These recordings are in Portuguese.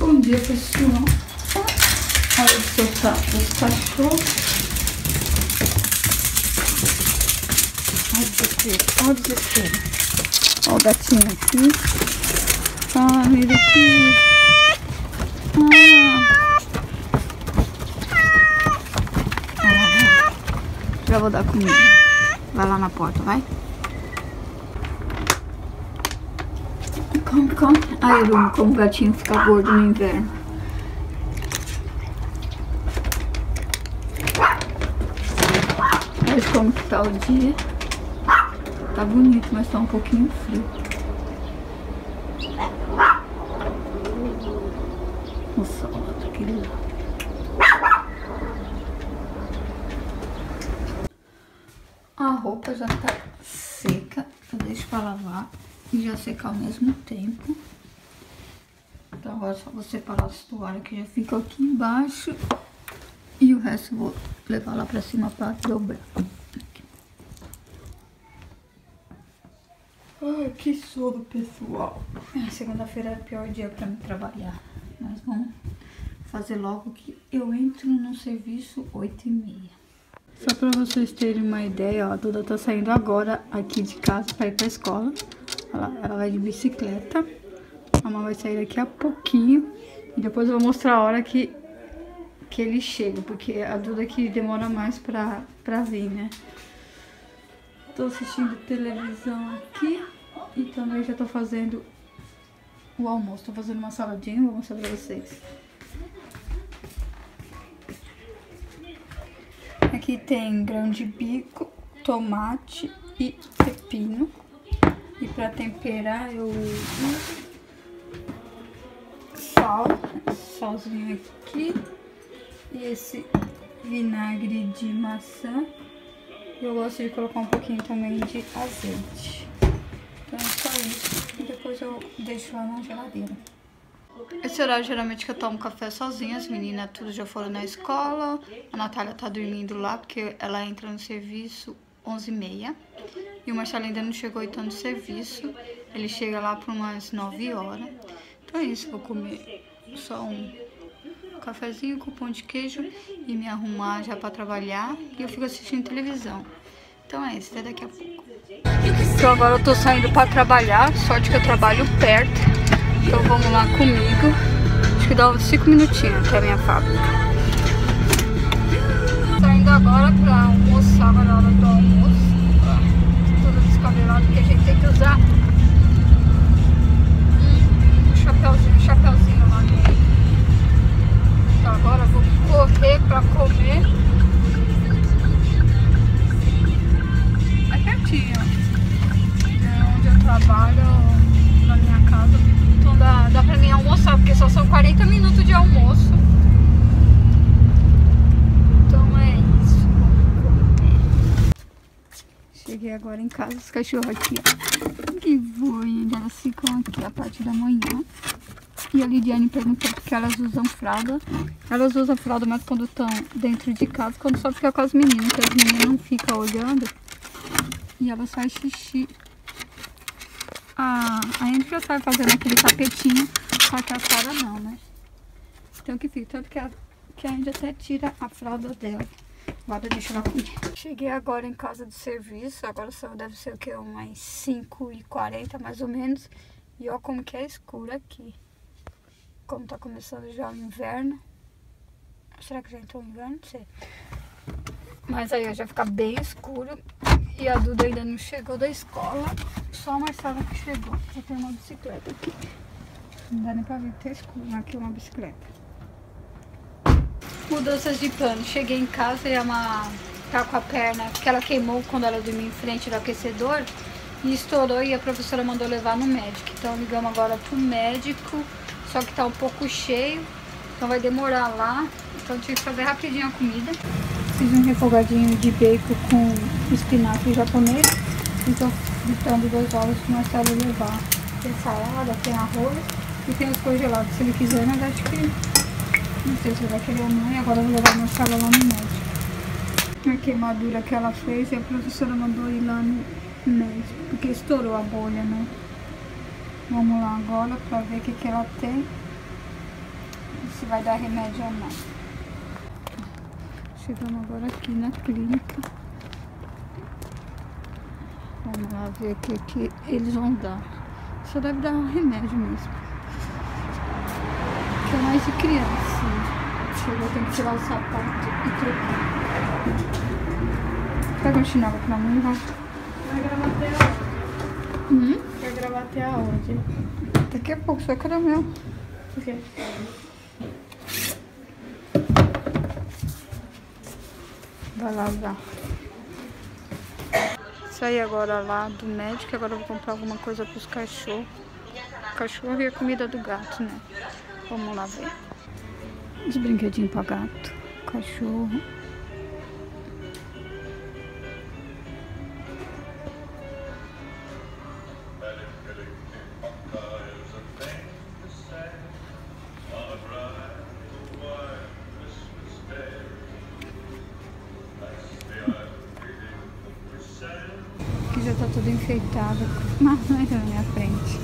Bom dia, pessoal. Olha o seu tato dos cachorros. Olha o desespero. Olha o desespero. Olha o gatinho aqui. Olha ele aqui. Já vou dar comida. Vai lá na porta, vai. Come, come. Ai, Bruno, como o gatinho fica gordo no inverno. Olha como que tá o dia. Tá bonito, mas tá um pouquinho frio. O sol, tá aquele lado. A roupa já tá seca. Eu deixo pra lavar. E já secar ao mesmo tempo. Então agora é só vou separar as toalhas que já ficam aqui embaixo. E o resto eu vou levar lá pra cima pra dobrar. Ai, que sono, pessoal. Segunda-feira é o pior dia pra me trabalhar. Mas vamos fazer logo que eu entro no serviço 8h30. Só pra vocês terem uma ideia, ó, a Duda tá saindo agora aqui de casa pra ir pra escola. Ela vai de bicicleta. A mamãe vai sair daqui a pouquinho. E depois eu vou mostrar a hora que ele chega. Porque a Duda aqui demora mais pra vir, né? Tô assistindo televisão aqui. E também já tô fazendo o almoço. Tô fazendo uma saladinha, vou mostrar pra vocês. Aqui tem grão de bico, tomate e pepino. E pra temperar eu uso sal, salzinho aqui, e esse vinagre de maçã. Eu gosto de colocar um pouquinho também de azeite. Então é só isso, e depois eu deixo lá na geladeira. Esse horário geralmente que eu tomo café sozinha, as meninas tudo já foram na escola. A Natália tá dormindo lá porque ela entra no serviço 11h30. E o Marcelo ainda não chegou, então, do serviço. Ele chega lá por umas 9h. Então é isso, vou comer só um cafezinho com pão de queijo e me arrumar já pra trabalhar. E eu fico assistindo televisão. Então é isso, até daqui a pouco. Então agora eu tô saindo pra trabalhar. Sorte que eu trabalho perto. Então vamos lá comigo. Acho que dá uns 5 minutinhos até a minha fábrica. Saindo agora pra almoçar, na hora do almoço. Cabelado, porque a gente tem que usar um chapéuzinho lá dentro. Então agora eu vou correr pra comer. É pertinho, é onde eu trabalho, na minha casa. Então dá pra mim almoçar, porque só são 40 minutos de almoço. Cheguei agora em casa, os cachorros aqui, ó. Que boi, elas ficam aqui a partir da manhã. E a Lidiane perguntou porque elas usam fralda. Elas usam fralda, mas quando estão dentro de casa, quando só fica com as meninas, que as meninas não ficam olhando. E elas fazem xixi. A gente já sai fazendo aquele tapetinho, só que a Sara não, né? Então que fica, tanto que a gente até tira a fralda dela. Agora deixa ela comer. Cheguei agora em casa do serviço. Agora só deve ser o que? Umas 5h40 mais ou menos. E olha como que é escuro aqui. Como tá começando já o inverno. Será que já entrou o inverno? Não sei. Mas aí já fica bem escuro. E a Duda ainda não chegou da escola. Só a Marcela que chegou. Já tem uma bicicleta aqui. Não dá nem pra ver que tá escuro. Aqui é uma bicicleta. Mudanças de plano. Cheguei em casa e a Má tá com a perna, que ela queimou quando ela dormiu em frente do aquecedor e estourou, e a professora mandou levar no médico. Então ligamos agora pro médico, só que tá um pouco cheio, então vai demorar lá. Então tive que fazer rapidinho a comida. Fiz um refogadinho de bacon com espinafre japonês e tô fritando 2 ovos pro Marcelo levar. Tem salada, tem arroz e tem os congelados, se ele quiser, mas acho que... não sei se vai querer ou não, e agora eu vou levar a Marcela lá no médico. A queimadura que ela fez, e a professora mandou ir lá no médico, porque estourou a bolha, né? Vamos lá agora pra ver o que ela tem. vai dar remédio ou não. Chegamos agora aqui na clínica. Vamos lá ver o que eles vão dar. Só deve dar um remédio mesmo. Que é mais de criança. Chegou, tem que tirar o sapato e trocar. Pega um chinelo pra mim, vai. Vai gravar até a hora. Vai gravar até a hora. Daqui a pouco, só caramelo. Por quê? Vai lavar. Saí agora lá do médico. Agora eu vou comprar alguma coisa pros cachorros. Cachorro e a comida do gato, né? Vamos lá ver. Os brinquedinhos pra gato. Cachorro. Tá tudo enfeitado, mas não entra na minha frente.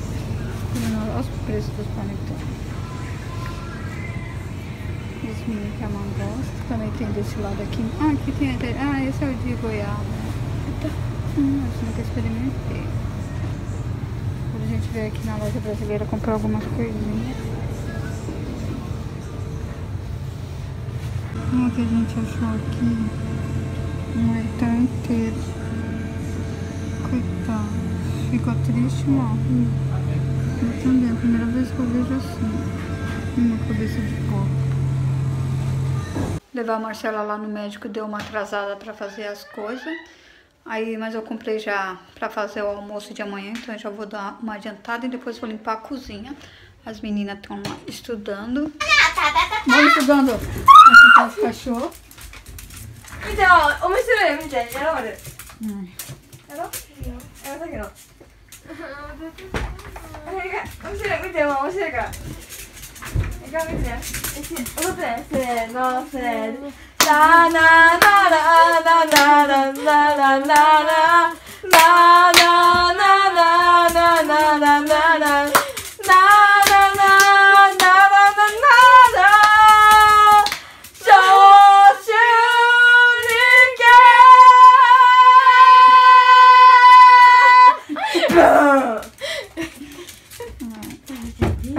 Olha os preços dos panetones. Os meninos que a mãe gosta. Também tem desse lado aqui. Ah, aqui tem até. Ah, esse é o de goiaba. Acho que nunca experimentei. Agora a gente veio aqui na loja brasileira comprar algumas coisinhas. Como que a gente achou aqui? Um leitão inteiro. Coitado, ficou triste, não. Eu também, é a primeira vez que eu vejo assim, uma cabeça de coco. Levar a Marcela lá no médico deu uma atrasada pra fazer as coisas. Aí, mas eu comprei já pra fazer o almoço de amanhã, então eu já vou dar uma adiantada e depois vou limpar a cozinha. As meninas estão lá estudando. Vamos estudando. Aqui tá os cachorros. Então, o misturei, me dá, já olha. É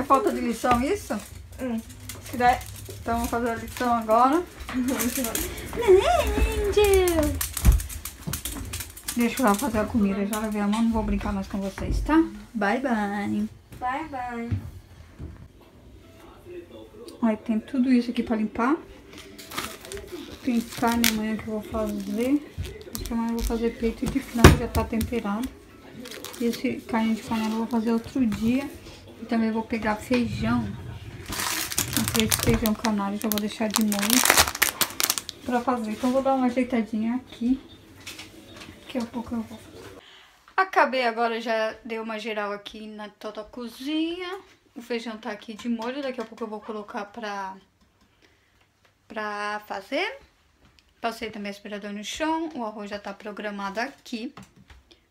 falta de lição isso? Se der, então vamos fazer a lição agora. Deixa eu lá fazer a comida, já lavei a mão, não vou brincar mais com vocês, tá? Bye, bye. Bye, bye. Aí tem tudo isso aqui pra limpar. Tem carne amanhã que eu vou fazer. Acho que amanhã eu vou fazer peito de frango, já tá temperado. Esse carne de panela eu vou fazer outro dia. E também vou pegar feijão. Comprei esse feijão canário, já vou deixar de molho pra fazer. Então vou dar uma ajeitadinha aqui. Daqui a pouco eu vou. Acabei agora, já dei uma geral aqui na toda a cozinha. O feijão tá aqui de molho, daqui a pouco eu vou colocar pra fazer. Passei também aspirador no chão, o arroz já tá programado aqui.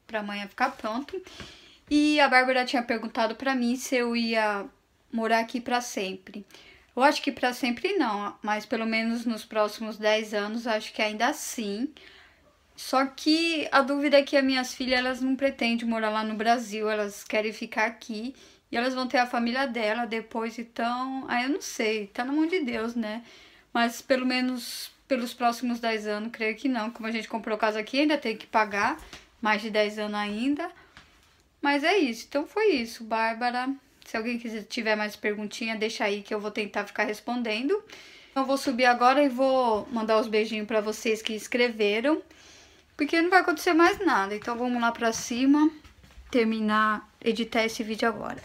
Pra amanhã ficar pronto. E a Bárbara tinha perguntado pra mim se eu ia morar aqui pra sempre. Eu acho que pra sempre não, mas pelo menos nos próximos 10 anos, acho que ainda assim. Só que a dúvida é que as minhas filhas, elas não pretendem morar lá no Brasil, elas querem ficar aqui. E elas vão ter a família dela depois, então... Aí eu não sei, tá na mão de Deus, né? Mas pelo menos pelos próximos 10 anos, creio que não. Como a gente comprou casa aqui, ainda tem que pagar. Mais de 10 anos ainda. Mas é isso. Então foi isso, Bárbara. Se alguém quiser, tiver mais perguntinha, deixa aí que eu vou tentar ficar respondendo. Eu vou subir agora e vou mandar os beijinhos pra vocês que escreveram. Porque não vai acontecer mais nada. Então vamos lá pra cima. Terminar, editar esse vídeo agora.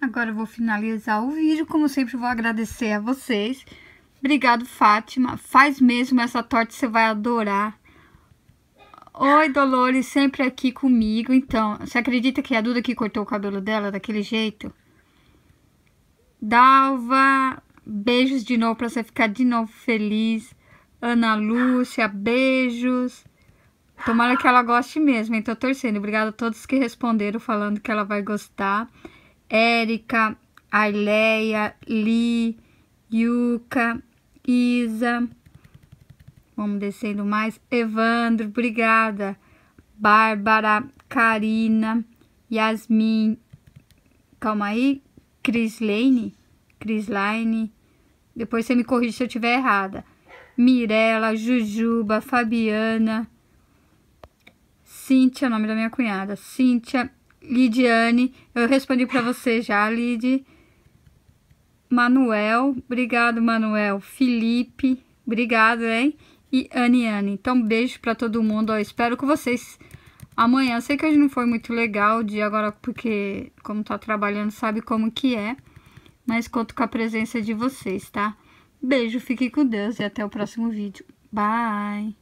Agora eu vou finalizar o vídeo. Como sempre, vou agradecer a vocês. Obrigado, Fátima. Faz mesmo essa torta, você vai adorar. Oi, Dolores, sempre aqui comigo. Então, você acredita que a Duda que cortou o cabelo dela daquele jeito? Dalva, beijos de novo pra você ficar de novo feliz. Ana Lúcia, beijos. Tomara que ela goste mesmo, hein? Tô torcendo. Obrigada a todos que responderam falando que ela vai gostar. Érica, Arleia, Li, Yuka, Isa, vamos descendo mais, Evandro, obrigada, Bárbara, Karina, Yasmin, calma aí, Crislaine, depois você me corrige se eu estiver errada, Mirela, Jujuba, Fabiana, Cíntia, nome da minha cunhada, Cíntia, Lidiane, eu respondi para você já, Lid, Manuel, obrigado, Manuel, Felipe, obrigado, hein, e Aniane, então beijo para todo mundo, eu espero que vocês, amanhã, sei que hoje não foi muito legal o dia agora, porque como tá trabalhando, sabe como que é, mas conto com a presença de vocês, tá? Beijo, fique com Deus e até o próximo vídeo. Bye!